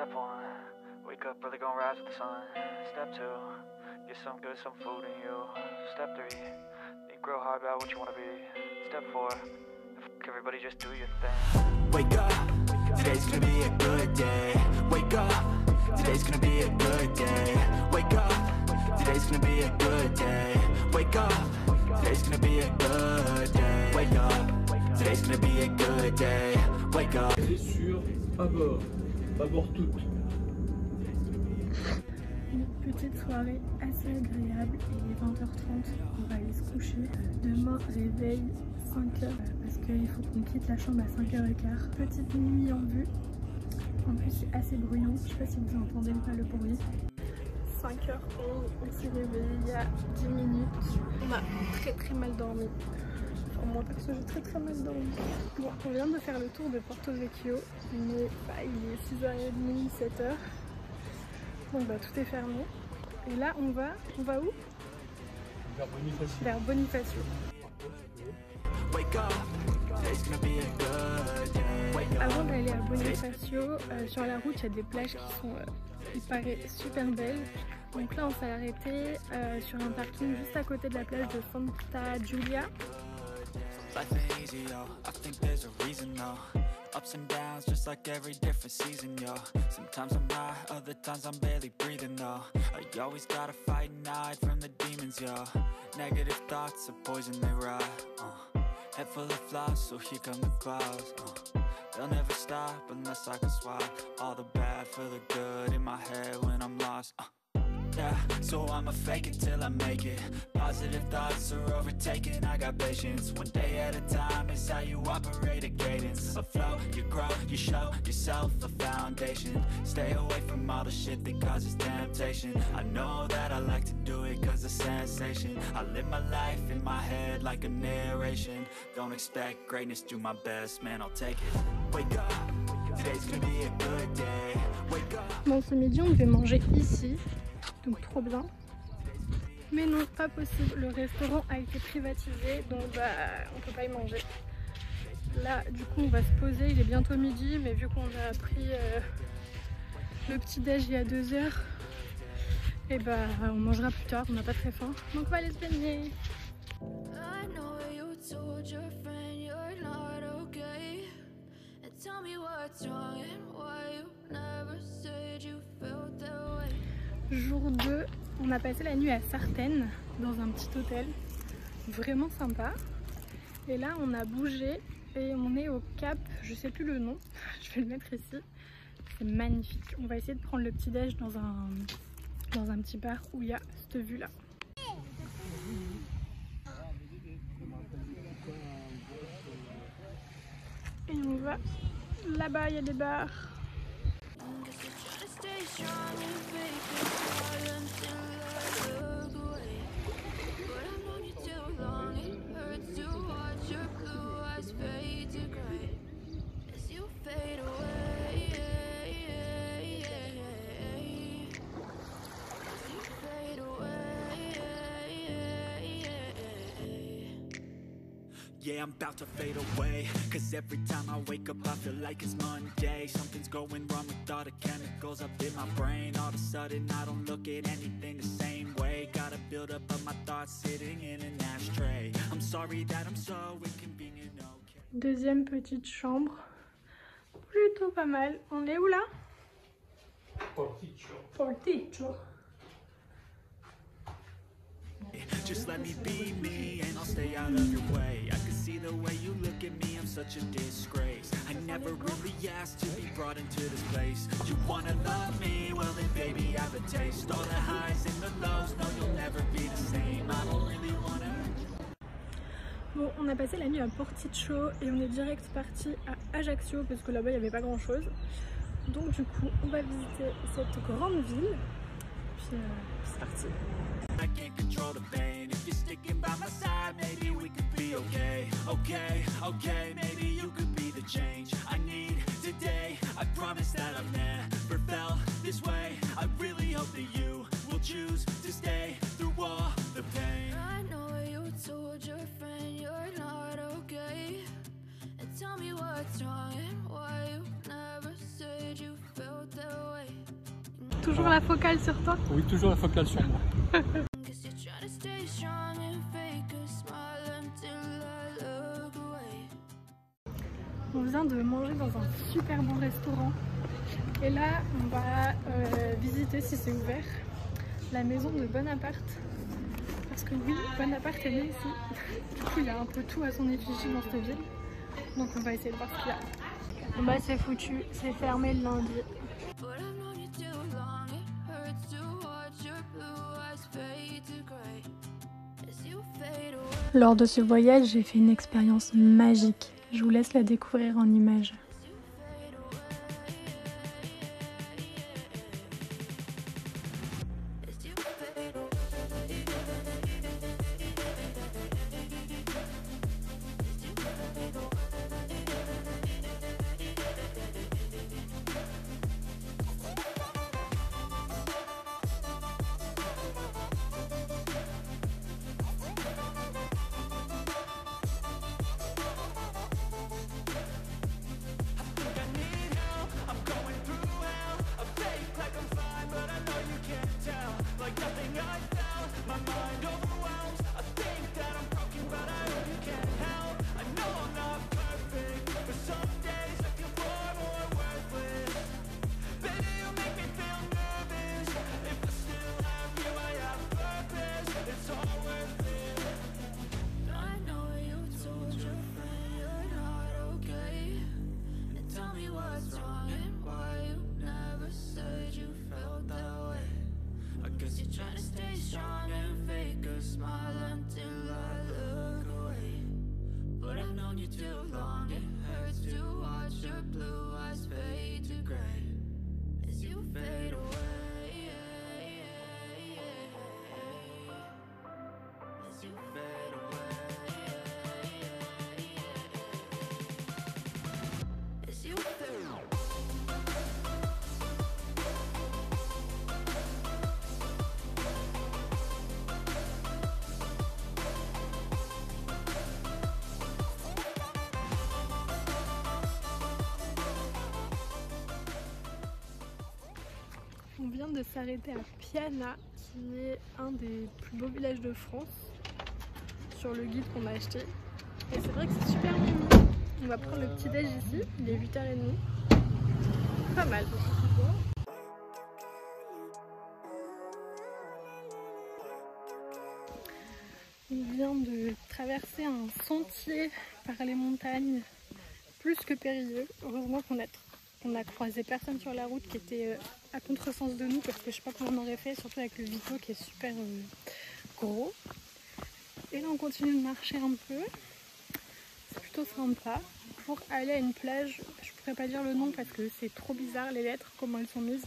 Step one, wake up early, gonna rise with the sun. Step two, get some good, some food in you. Step three, think real hard about what you wanna be. Step four, everybody just do your thing. Wake up, today's gonna be a good day. Wake up, today's gonna be a good day. Wake up, today's gonna be a good day. Wake up, today's gonna be a good day. Wake up, today's gonna be a good day. Wake up. Et sur à bord toutes. Une petite soirée assez agréable. Il est 20h30, on va aller se coucher. Demain réveil 5h parce qu'il faut qu'on quitte la chambre à 5h15. Petite nuit en vue. En plus c'est assez bruyant, je sais pas si vous entendez ou pas le bruit. 5h11, on s'est réveillé il y a 10 minutes. On a très mal dormi. Enfin moi parce que j'ai très mal dormi. Bon, on vient de faire le tour de Porto Vecchio, mais bah, il est 6h30, 7h. Bon bah tout est fermé. Et là on va où? Vers Bonifacio. Vers Bonifacio. Avant d'aller à Bonifacio, sur la route il y a des plages qui sont, il paraît, super belles. Donc là on s'est arrêté sur un parking juste à côté de la plage de Santa Giulia. Ups and downs, just like every different season, yo. Sometimes I'm high, other times I'm barely breathing, though. I always gotta fight and hide from the demons, yo. Negative thoughts are poison, they rot, Head full of flaws, so here come the clouds, They'll never stop unless I can swap all the bad for the good in my head when I'm lost, Yeah, so I'ma fake it till I make it. Positive thoughts are overtaken, I got patience. One day at a time, it's how you operate a cadence. A flow, you grow, you show yourself a foundation. Stay away from all the shit that causes temptation. I know that I like to do it cause it's sensation. I live my life in my head like a narration. Don't expect greatness, do my best, man, I'll take it. Wake up, today's gonna be a good day. Wake up. Bon, ce midi, on devait manger ici. Donc trop bien, mais non, pas possible, le restaurant a été privatisé, donc bah on peut pas y manger. Là du coup on va se poser, il est bientôt midi, mais vu qu'on a pris le petit déj il y a 2 heures, et bah on mangera plus tard, on n'a pas très faim, donc on va aller se baigner. Jour 2, on a passé la nuit à Sartène dans un petit hôtel vraiment sympa, et là on a bougé et on est au Cap, je sais plus le nom, je vais le mettre ici, c'est magnifique. On va essayer de prendre le petit déj dans un petit bar où il y a cette vue là. Et on va là-bas, il y a des bars. Yeah, I'm about to fade away. Cause every time I wake up I feel like it's Monday. Something's going wrong with all the chemicals up in my brain. All of a sudden I don't look at anything the same way. Gotta build up of my thoughts sitting in an ashtray. I'm sorry that I'm so inconvenient, okay. Deuxième petite chambre. Plutôt pas mal. On est où là? Porticcio. Just let me be me and I'll stay out of your way. I can see the way you look at me, I'm such a disgrace. I never really asked to be brought into this place. You wanna love me, well then baby I have a taste. All the highs and the lows, no you'll never be the same. I don't really wanna. Bon, on a passé la nuit à Porticcio et on est direct parti à Ajaccio parce que là-bas il n'y avait pas grand chose. Donc du coup on va visiter cette grande ville. Puis c'est parti. I can't control the pain. If you're sticking by my side, maybe we could be okay. Okay, maybe you could be the change I need today. I promise that I've never felt this way. I really hope that you will choose to stay through all the pain. I know you told your friend you're not okay. And tell me what's wrong and why you never said you felt that way. Toujours la focale sur toi? Oui, toujours la focale sur moi. On vient de manger dans un super bon restaurant. Et là, on va visiter, si c'est ouvert, la maison de Bonaparte. Parce que oui, Bonaparte est né ici. Du coup, il a un peu tout à son effigie dans cette ville. Donc on va essayer de voir ce qu'il y a. Bah c'est foutu, c'est fermé le lundi. Lors de ce voyage, j'ai fait une expérience magique. Je vous laisse la découvrir en images. On vient de s'arrêter à Piana, qui est un des plus beaux villages de France, sur le guide qu'on a acheté. Et c'est vrai que c'est super mignon. On va prendre le petit déj ici, il est 8h30. Pas mal. On vient de traverser un sentier par les montagnes, plus que périlleux. Heureusement qu'on a croisé personne sur la route qui était à contresens de nous, parce que je sais pas comment on aurait fait, surtout avec le Vito qui est super gros. Et là on continue de marcher un peu, c'est plutôt sympa, pour aller à une plage. Je pourrais pas dire le nom parce que c'est trop bizarre les lettres, comment elles sont mises.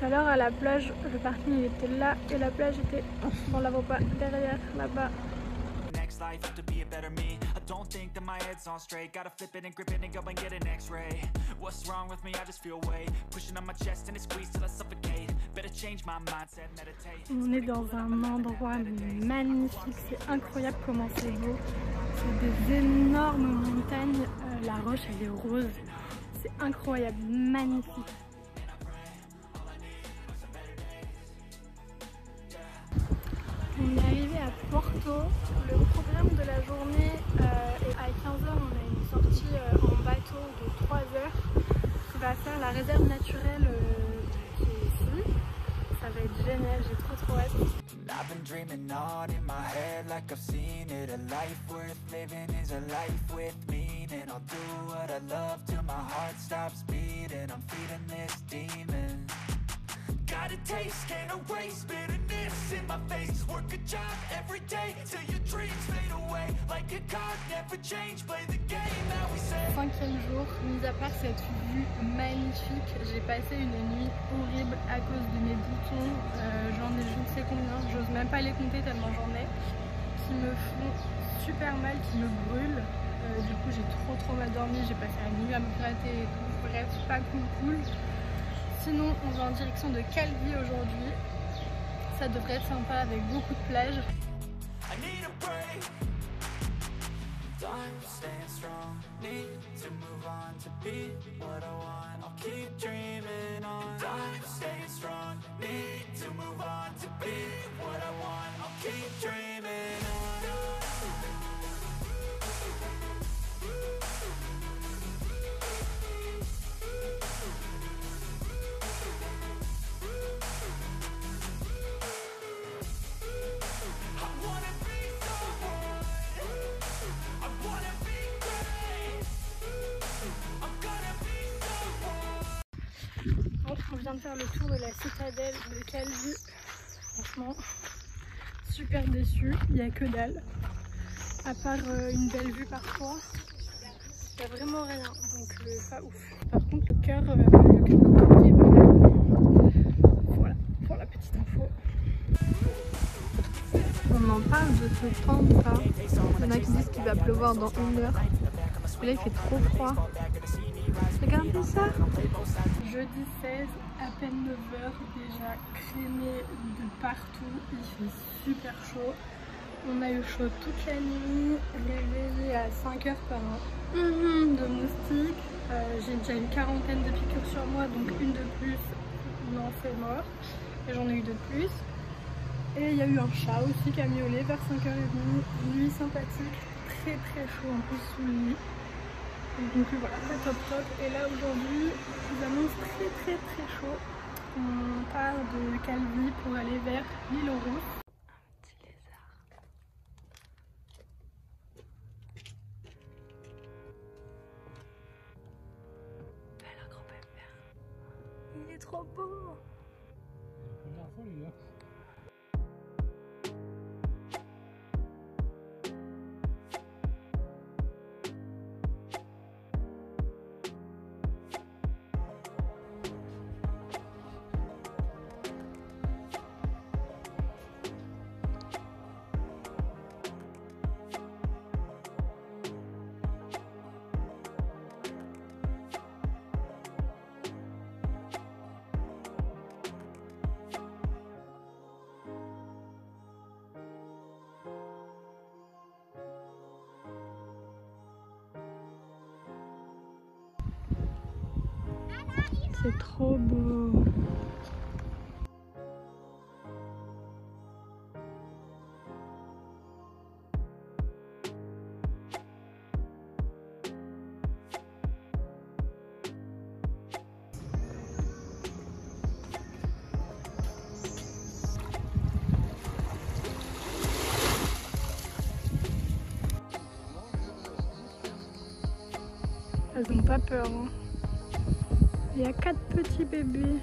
Tout à l'heure à la plage, le parking était là et la plage était dans l'avant-pas derrière là-bas. On est dans un endroit magnifique, c'est incroyable comment c'est beau. C'est des énormes montagnes, la roche elle est rose, c'est incroyable, magnifique. On est arrivé à Porto. Le programme de la journée est à 15h. On a une sortie en bateau de 3h qui va faire la réserve naturelle qui est ici. Ça va être génial, j'ai trop hâte. Got a taste, can't erase bitterness in my face. Work a job every day till your dreams fade away. Like a card, never change, play the game that we say. Cinquième jour, mis à part cette vue magnifique, j'ai passé une nuit horrible à cause de mes boutons. J'en ai je ne sais combien, j'ose même pas les compter tellement j'en ai, qui me font super mal qui me brûle. Du coup j'ai trop mal dormi, j'ai passé la nuit à me gratter et tout, bref pas cool. Sinon on va en direction de Calvi aujourd'hui, ça devrait être sympa avec beaucoup de plages. On vient de faire le tour de la citadelle de Calvi. Franchement, super déçu. Il n'y a que dalle. À part une belle vue parfois, il n'y a vraiment rien. Donc, pas ouf. Par contre, le cœur est bon. Voilà pour la petite info. On en parle de ce temps de ça. Il y en a qui disent qu'il va pleuvoir dans une heure. Là, il fait trop froid. Regardez ça. Jeudi 16, à peine 9h, déjà crémé de partout, il fait super chaud. On a eu chaud toute la nuit, réveillé à 5h par an de moustiques. J'ai déjà une quarantaine de piqûres sur moi, donc une de plus, non c'est mort. Et j'en ai eu de plus. Et il y a eu un chat aussi qui a miaulé vers 5h30, nuit sympathique, très chaud en plus sous le lit. Donc voilà, pas top. Et là aujourd'hui, je vous annonce très chaud. On part de Calvi pour aller vers l'île aux Rousses. Un petit lézard. Alors grand-père, il est trop beau. Il est la folie, là. C'est trop beau. Elles n'ont pas peur, hein. Il y a 4 petits bébés.